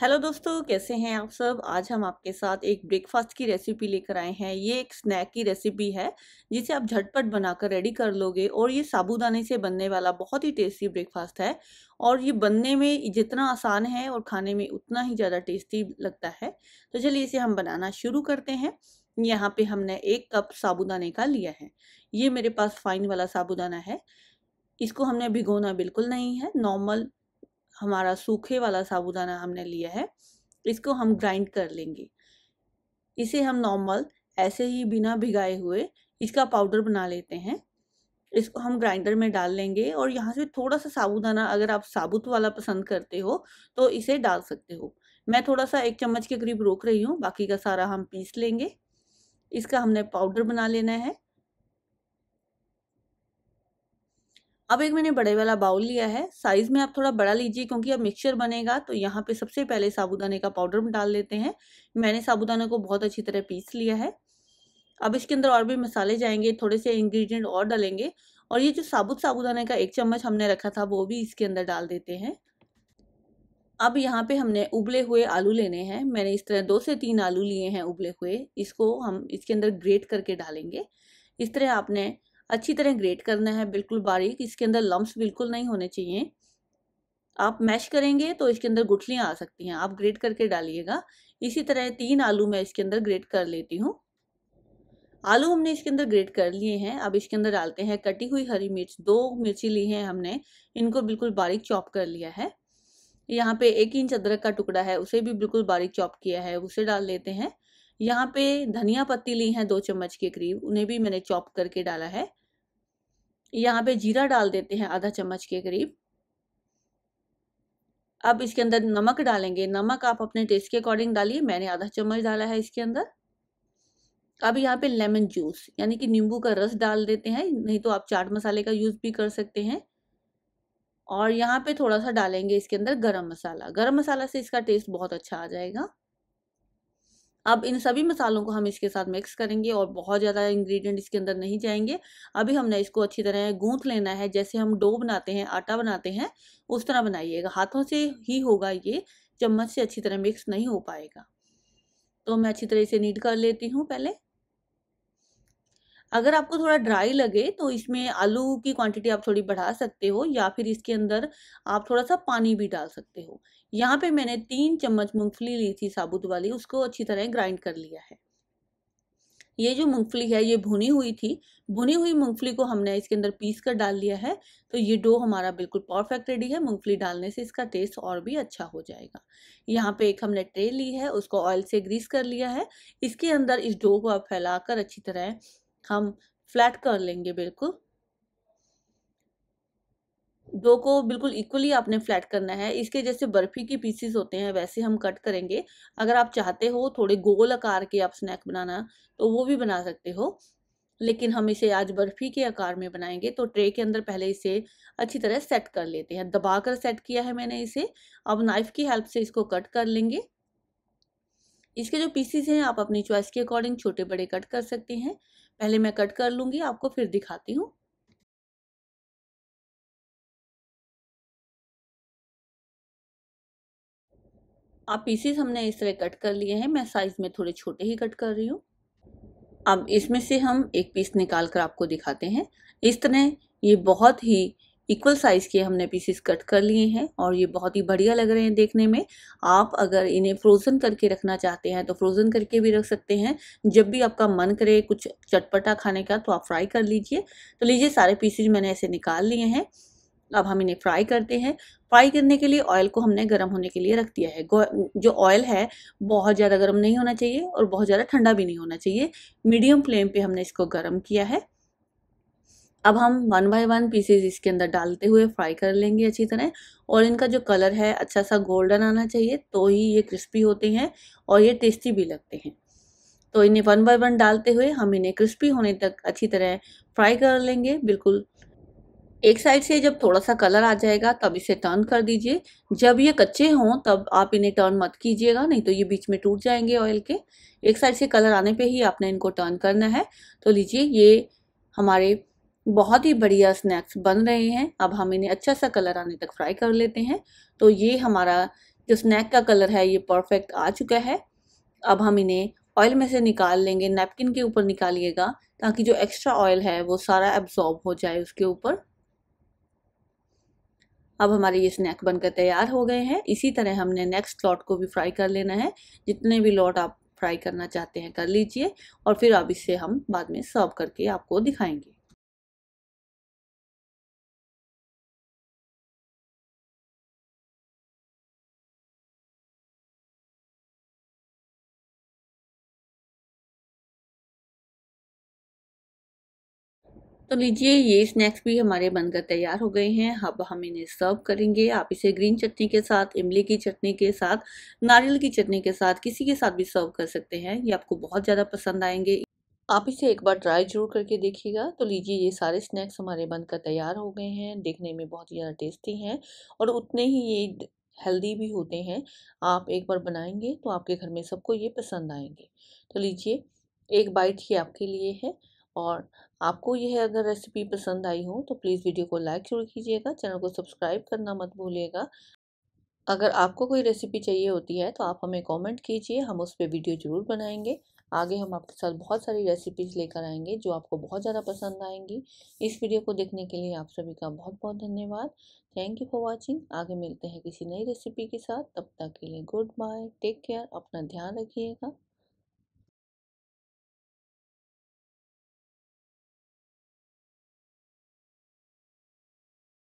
Hello दोस्तों, कैसे हैं आप सब। आज हम आपके साथ एक ब्रेकफास्ट की रेसिपी लेकर आए हैं। ये एक स्नैक की रेसिपी है जिसे आप झटपट बनाकर रेडी कर लोगे और ये साबूदाने से बनने वाला बहुत ही टेस्टी ब्रेकफास्ट है। और ये बनने में जितना आसान है और खाने में उतना ही ज़्यादा टेस्टी लगता है। तो चलिए इसे हम बनाना शुरू करते हैं। यहाँ पे हमने 1 कप साबूदाने का लिया है। ये मेरे पास फाइन वाला साबूदाना है। इसको हमने भिगोना बिल्कुल नहीं है, नॉर्मल हमारा सूखे वाला साबूदाना हमने लिया है। इसको हम ग्राइंड कर लेंगे। इसे हम नॉर्मल ऐसे ही बिना भिगाए हुए इसका पाउडर बना लेते हैं। इसको हम ग्राइंडर में डाल लेंगे और यहाँ से थोड़ा सा साबूदाना, अगर आप साबुत वाला पसंद करते हो तो इसे डाल सकते हो। मैं थोड़ा सा 1 चम्मच के करीब रोक रही हूँ, बाकी का सारा हम पीस लेंगे। इसका हमने पाउडर बना लेना है। अब एक मैंने बड़े वाला बाउल लिया है, साइज़ में आप थोड़ा बड़ा लीजिए क्योंकि अब मिक्सचर बनेगा। तो यहाँ पे सबसे पहले साबूदाने का पाउडर डाल लेते हैं। मैंने साबूदाने को बहुत अच्छी तरह पीस लिया है। अब इसके अंदर और भी मसाले जाएंगे, थोड़े से इंग्रेडिएंट और डालेंगे। और ये जो साबुत साबूदाने का 1 चम्मच हमने रखा था वो भी इसके अंदर डाल देते हैं। अब यहाँ पे हमने उबले हुए आलू लेने हैं। मैंने इस तरह 2 से 3 आलू लिए हैं उबले हुए। इसको हम इसके अंदर ग्रेट करके डालेंगे। इस तरह आपने अच्छी तरह ग्रेट करना है, बिल्कुल बारीक। इसके अंदर लम्ब्स बिल्कुल नहीं होने चाहिए। आप मैश करेंगे तो इसके अंदर गुठलियाँ आ सकती हैं, आप ग्रेट करके डालिएगा। इसी तरह 3 आलू मैं इसके अंदर ग्रेट कर लेती हूँ। आलू हमने इसके अंदर ग्रेट कर लिए हैं। अब इसके अंदर डालते हैं कटी हुई हरी मिर्च। 2 मिर्ची ली हैं हमने, इनको बिल्कुल बारीक चॉप कर लिया है। यहाँ पे 1 इंच अदरक का टुकड़ा है, उसे भी बिल्कुल बारीक चॉप किया है, उसे डाल लेते हैं। यहाँ पे धनिया पत्ती ली हैं 2 चम्मच के करीब, उन्हें भी मैंने चॉप करके डाला है। यहाँ पे जीरा डाल देते हैं आधा चम्मच के करीब। अब इसके अंदर नमक डालेंगे। नमक आप अपने टेस्ट के अकॉर्डिंग डालिए, मैंने आधा चम्मच डाला है इसके अंदर। अब यहाँ पे लेमन जूस यानी कि नींबू का रस डाल देते हैं, नहीं तो आप चाट मसाले का यूज़ भी कर सकते हैं। और यहाँ पे थोड़ा सा डालेंगे इसके अंदर गरम मसाला। गरम मसाला से इसका टेस्ट बहुत अच्छा आ जाएगा। अब इन सभी मसालों को हम इसके साथ मिक्स करेंगे और बहुत ज़्यादा इंग्रेडिएंट इसके अंदर नहीं जाएंगे। अभी हमने इसको अच्छी तरह गूंथ लेना है। जैसे हम डो बनाते हैं, आटा बनाते हैं, उस तरह बनाइएगा। हाथों से ही होगा ये, चम्मच से अच्छी तरह मिक्स नहीं हो पाएगा। तो मैं अच्छी तरह इसे नीड कर लेती हूँ पहले। अगर आपको थोड़ा ड्राई लगे तो इसमें आलू की क्वांटिटी आप थोड़ी बढ़ा सकते हो या फिर इसके अंदर आप थोड़ा सा पानी भी डाल सकते हो। यहाँ पे मैंने 3 चम्मच मूंगफली ली थी साबुत वाली, उसको अच्छी तरह ग्राइंड कर लिया है। ये जो मूंगफली है ये भुनी हुई थी। भुनी हुई मूंगफली को हमने इसके अंदर पीस कर डाल लिया है। तो ये डो हमारा बिल्कुल परफेक्ट रेडी है। मूंगफली डालने से इसका टेस्ट और भी अच्छा हो जाएगा। यहाँ पे एक हमने ट्रे ली है, उसको ऑयल से ग्रीस कर लिया है। इसके अंदर इस डो को आप फैला कर अच्छी तरह हम फ्लैट कर लेंगे। बिल्कुल डो को बिल्कुल इक्वली आपने फ्लैट करना है। इसके जैसे बर्फी के पीसेस होते हैं वैसे हम कट करेंगे। अगर आप चाहते हो थोड़े गोल आकार के आप स्नैक बनाना तो वो भी बना सकते हो, लेकिन हम इसे आज बर्फी के आकार में बनाएंगे। तो ट्रे के अंदर पहले इसे अच्छी तरह सेट कर लेते हैं। दबाकर सेट किया है मैंने इसे। अब नाइफ की हेल्प से इसको कट कर लेंगे। इसके जो पीसेस हैं आप अपनी चॉइस के अकॉर्डिंग छोटे बड़े कट कर सकते हैं। पहले मैं कट कर लूँगी, आपको फिर दिखाती हूँ। आप पीसेस हमने इस तरह कट कर लिए हैं। मैं साइज में थोड़े छोटे ही कट कर रही हूँ। अब इसमें से हम एक पीस निकाल कर आपको दिखाते हैं। इस तरह ये बहुत ही इक्वल साइज़ के हमने पीसेस कट कर लिए हैं और ये बहुत ही बढ़िया लग रहे हैं देखने में। आप अगर इन्हें फ्रोज़न करके रखना चाहते हैं तो फ्रोज़न करके भी रख सकते हैं। जब भी आपका मन करे कुछ चटपटा खाने का तो आप फ्राई कर लीजिए। तो लीजिए, सारे पीसेस मैंने ऐसे निकाल लिए हैं। अब हम इन्हें फ्राई करते हैं। फ्राई करने के लिए ऑयल को हमने गर्म होने के लिए रख दिया है। जो ऑयल है बहुत ज़्यादा गर्म नहीं होना चाहिए और बहुत ज़्यादा ठंडा भी नहीं होना चाहिए। मीडियम फ्लेम पे हमने इसको गर्म किया है। अब हम 1 बाय 1 पीसेस इसके अंदर डालते हुए फ्राई कर लेंगे अच्छी तरह। और इनका जो कलर है अच्छा सा गोल्डन आना चाहिए, तो ही ये क्रिस्पी होते हैं और ये टेस्टी भी लगते हैं। तो इन्हें 1 बाय 1 डालते हुए हम इन्हें क्रिस्पी होने तक अच्छी तरह फ्राई कर लेंगे। बिल्कुल एक साइड से जब थोड़ा सा कलर आ जाएगा तब इसे टर्न कर दीजिए। जब ये कच्चे हों तब आप इन्हें टर्न मत कीजिएगा, नहीं तो ये बीच में टूट जाएंगे ऑयल के। एक साइड से कलर आने पे ही आपने इनको टर्न करना है। तो लीजिए, ये हमारे बहुत ही बढ़िया स्नैक्स बन रहे हैं। अब हम इन्हें अच्छा सा कलर आने तक फ्राई कर लेते हैं। तो ये हमारा जो स्नैक का कलर है ये परफेक्ट आ चुका है। अब हम इन्हें ऑयल में से निकाल लेंगे, नैपकिन के ऊपर निकालिएगा ताकि जो एक्स्ट्रा ऑयल है वो सारा एब्जॉर्ब हो जाए उसके ऊपर। अब हमारे ये स्नैक बनकर तैयार हो गए हैं। इसी तरह हमने नेक्स्ट लॉट को भी फ्राई कर लेना है, जितने भी लॉट आप फ्राई करना चाहते हैं कर लीजिए, और फिर अब इसे हम बाद में सर्व करके आपको दिखाएंगे। तो लीजिए ये स्नैक्स भी हमारे बनकर तैयार हो गए हैं। अब हम इन्हें सर्व करेंगे। आप इसे ग्रीन चटनी के साथ, इमली की चटनी के साथ, नारियल की चटनी के साथ, किसी के साथ भी सर्व कर सकते हैं। ये आपको बहुत ज़्यादा पसंद आएंगे, आप इसे एक बार ट्राई जरूर करके देखिएगा। तो लीजिए ये सारे स्नैक्स हमारे बनकर तैयार हो गए हैं। देखने में बहुत ही ज़्यादा टेस्टी हैं और उतने ही ये हेल्दी भी होते हैं। आप एक बार बनाएंगे तो आपके घर में सबको ये पसंद आएंगे। तो लीजिए एक बाइट ही आपके लिए है, और आपको यह अगर रेसिपी पसंद आई हो तो प्लीज़ वीडियो को लाइक जरूर कीजिएगा, चैनल को सब्सक्राइब करना मत भूलिएगा। अगर आपको कोई रेसिपी चाहिए होती है तो आप हमें कमेंट कीजिए, हम उस पर वीडियो ज़रूर बनाएंगे। आगे हम आपके साथ बहुत सारी रेसिपीज़ लेकर आएंगे जो आपको बहुत ज़्यादा पसंद आएंगी। इस वीडियो को देखने के लिए आप सभी का बहुत बहुत धन्यवाद। Thank you for watching. आगे मिलते हैं किसी नई रेसिपी के साथ, तब तक के लिए गुड बाय, टेक केयर, अपना ध्यान रखिएगा।